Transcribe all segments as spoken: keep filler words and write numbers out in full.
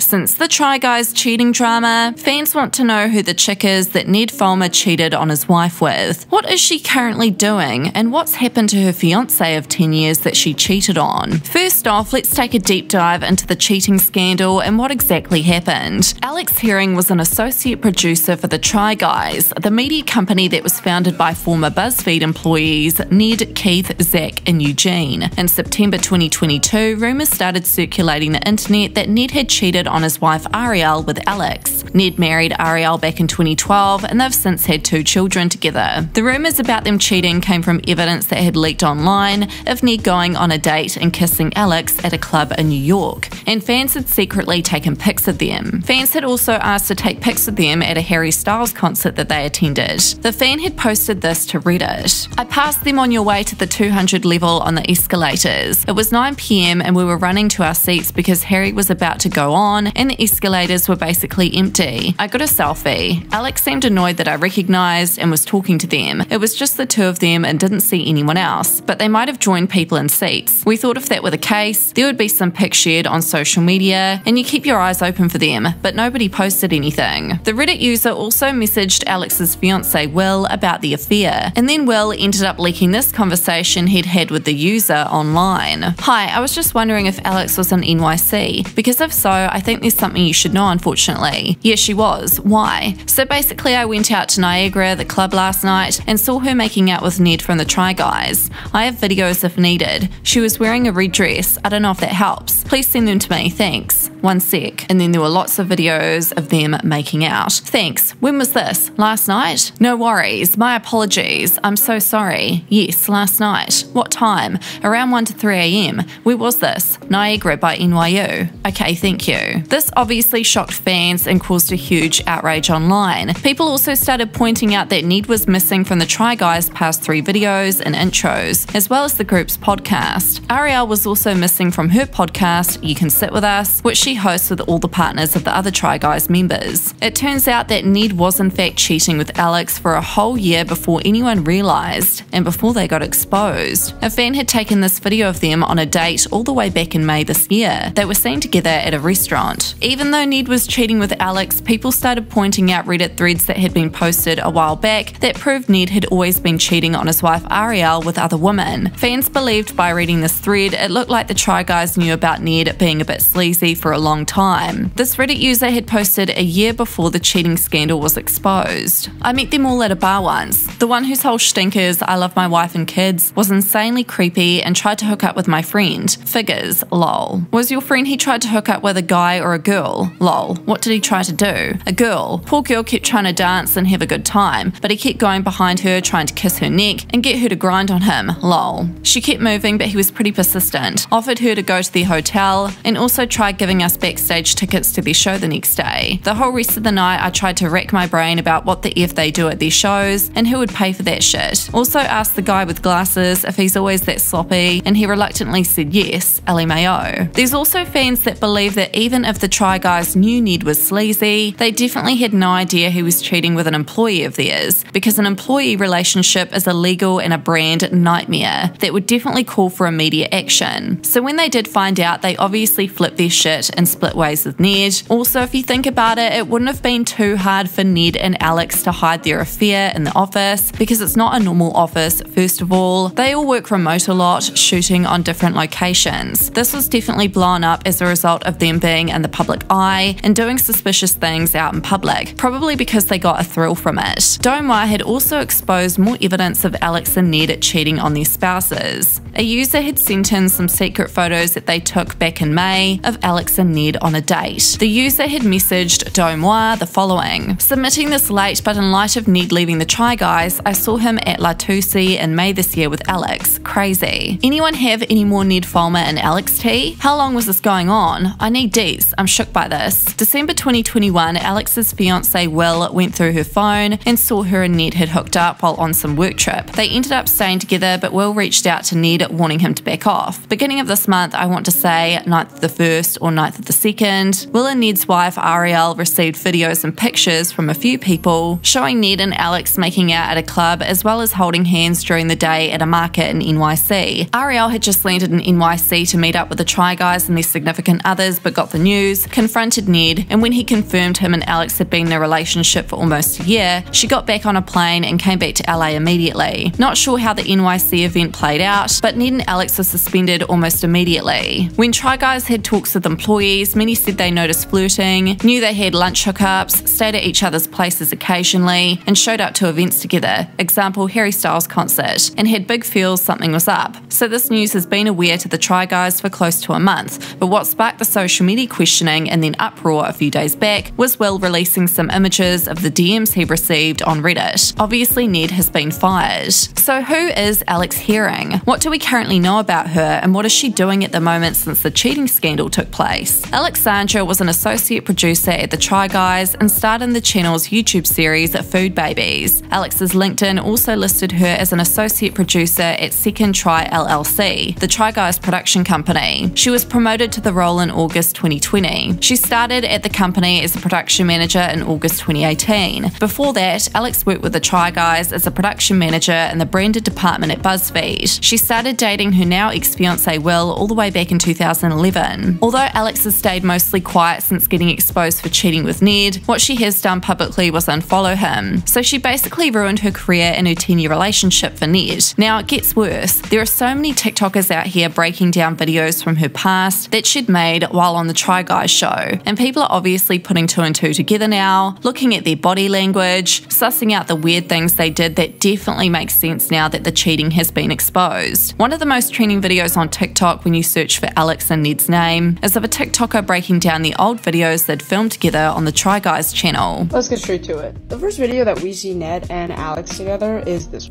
Since the Try Guys cheating drama, fans want to know who the chick is that Ned Fulmer cheated on his wife with. What is she currently doing, and what's happened to her fiancé of ten years that she cheated on? First off, let's take a deep dive into the cheating scandal and what exactly happened. Alex Herring was an associate producer for the Try Guys, the media company that was founded by former BuzzFeed employees Ned, Keith, Zach and Eugene. In September twenty twenty-two, rumours started circulating the internet that Ned had cheated on his wife Arielle with Alex. Ned married Arielle back in twenty twelve and they've since had two children together. The rumours about them cheating came from evidence that had leaked online of Ned going on a date and kissing Alex at a club in New York, and fans had secretly taken pics of them. Fans had also asked to take pics of them at a Harry Styles concert that they attended. The fan had posted this to Reddit. "I passed them on your way to the two hundred level on the escalators. It was nine p m and we were running to our seats because Harry was about to go on and the escalators were basically empty. I got a selfie. Alex seemed annoyed that I recognised and was talking to them. It was just the two of them and didn't see anyone else, but they might have joined people in seats. We thought if that were the case, there would be some pics shared on social media and you keep your eyes open for them, but nobody posted anything." The Reddit user also messaged Alex's fiancé Will about the affair, and then Will ended up leaking this conversation he'd had with the user online. "Hi, I was just wondering if Alex was in N Y C, because if so, I I think there's something you should know, unfortunately. Yes, she was. Why? So basically I went out to Niagara, the club, last night and saw her making out with Ned from the Try Guys. I have videos if needed. She was wearing a red dress. I don't know if that helps. Please send them to me. Thanks. One sec." And then there were lots of videos of them making out. "Thanks. When was this? Last night? No worries. My apologies. I'm so sorry. Yes, last night. What time? Around one to three a m Where was this? Niagara by N Y U. Okay, thank you." This obviously shocked fans and caused a huge outrage online. People also started pointing out that Ned was missing from the Try Guys' past three videos and intros, as well as the group's podcast. Arielle was also missing from her podcast, You Can Sit With Us, which she hosts with all the partners of the other Try Guys members. It turns out that Ned was in fact cheating with Alex for a whole year before anyone realised, and before they got exposed. A fan had taken this video of them on a date all the way back in May this year. They were seen together at a restaurant. Even though Ned was cheating with Alex, people started pointing out Reddit threads that had been posted a while back that proved Ned had always been cheating on his wife Arielle with other women. Fans believed by reading this thread, it looked like the Try Guys knew about Ned being a bit sleazy for a long time. This Reddit user had posted a year before the cheating scandal was exposed. "I met them all at a bar once. The one whose whole stink is I love my wife and kids was insanely creepy and tried to hook up with my friend. Figures, lol. Was your friend he tried to hook up with a guy or a girl? Lol. What did he try to do? A girl. Poor girl kept trying to dance and have a good time, but he kept going behind her trying to kiss her neck and get her to grind on him. Lol. She kept moving, but he was pretty persistent. Offered her to go to their hotel and also tried giving us backstage tickets to their show the next day. The whole rest of the night I tried to rack my brain about what the F they do at their shows and who would pay for that shit. Also asked the guy with glasses if he's always that sloppy and he reluctantly said yes, L M A O. There's also fans that believe that even Even if the Try Guys knew Ned was sleazy, they definitely had no idea he was cheating with an employee of theirs, because an employee relationship is illegal and a brand nightmare that would definitely call for immediate action. So when they did find out, they obviously flipped their shit and split ways with Ned. Also, if you think about it, it wouldn't have been too hard for Ned and Alex to hide their affair in the office, because it's not a normal office, first of all. They all work remote a lot, shooting on different locations. This was definitely blown up as a result of them being in the public eye and doing suspicious things out in public, probably because they got a thrill from it. Deux Moi had also exposed more evidence of Alex and Ned cheating on their spouses. A user had sent in some secret photos that they took back in May of Alex and Ned on a date. The user had messaged Deux Moi the following: "Submitting this late, but in light of Ned leaving the Try Guys, I saw him at La Toussie in May this year with Alex. Crazy. Anyone have any more Ned Fulmer and Alex tea? How long was this going on? I need deep. I'm shook by this." December twenty twenty-one, Alex's fiancé Will went through her phone and saw her and Ned had hooked up while on some work trip. They ended up staying together, but Will reached out to Ned warning him to back off. Beginning of this month, I want to say ninth the first or ninth July ninth of the second, Will and Ned's wife Arielle received videos and pictures from a few people showing Ned and Alex making out at a club as well as holding hands during the day at a market in N Y C. Arielle had just landed in N Y C to meet up with the Try Guys and their significant others, but got the news, confronted Ned, and when he confirmed him and Alex had been in a relationship for almost a year, she got back on a plane and came back to L A immediately. Not sure how the N Y C event played out, but Ned and Alex were suspended almost immediately. When Try Guys had talks with employees, many said they noticed flirting, knew they had lunch hookups, stayed at each other's places occasionally, and showed up to events together, example Harry Styles concert, and had big feels something was up. So this news has been aware to the Try Guys for close to a month, but what sparked the social media questioning and then uproar a few days back was Will releasing some images of the D Ms he received on Reddit. Obviously Ned has been fired. So who is Alex Herring? What do we currently know about her, and what is she doing at the moment since the cheating scandal took place? Alexandra was an associate producer at The Try Guys and starred in the channel's YouTube series Food Babies. Alex's LinkedIn also listed her as an associate producer at Second Try L L C, the Try Guys production company. She was promoted to the role in August twenty twenty. She started at the company as a production manager in August twenty eighteen. Before that, Alex worked with The Try Guys as a production manager in the branded department at BuzzFeed. She started dating her now ex-fiancé Will all the way back in two thousand eleven. Although Alex has stayed mostly quiet since getting exposed for cheating with Ned, what she has done publicly was unfollow him. So she basically ruined her career and her ten-year relationship for Ned. Now it gets worse. There are so many TikTokers out here breaking down videos from her past that she'd made while on the Try Guys show, and people are obviously putting two and two together now, looking at their body language, sussing out the weird things they did that definitely makes sense now that the cheating has been exposed. One of the most trending videos on TikTok when you search for Alex and Ned's name is of a TikToker breaking down the old videos they'd filmed together on the Try Guys channel. Let's get straight to it. The first video that we see Ned and Alex together is this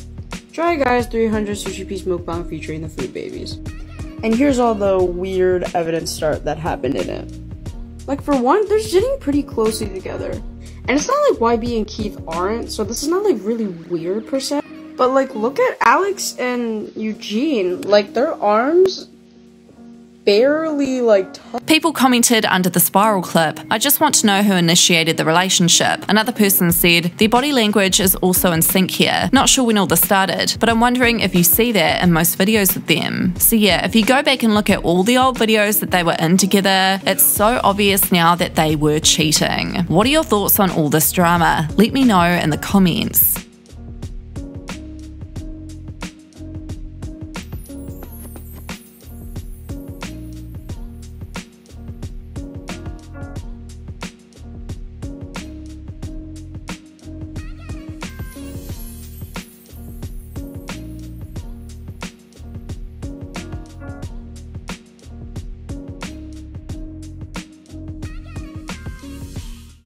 Try Guys three hundred sushi piece mukbang featuring the Food Babies. And here's all the weird evidence start that happened in it. Like, for one, they're sitting pretty closely together. And it's not like Y B and Keith aren't, so this is not like really weird per se. But like, look at Alex and Eugene, like their arms barely like touch. People commented under the spiral clip, "I just want to know who initiated the relationship." Another person said, "Their body language is also in sync here. Not sure when all this started, but I'm wondering if you see that in most videos with them." So yeah, if you go back and look at all the old videos that they were in together, it's so obvious now that they were cheating. What are your thoughts on all this drama? Let me know in the comments.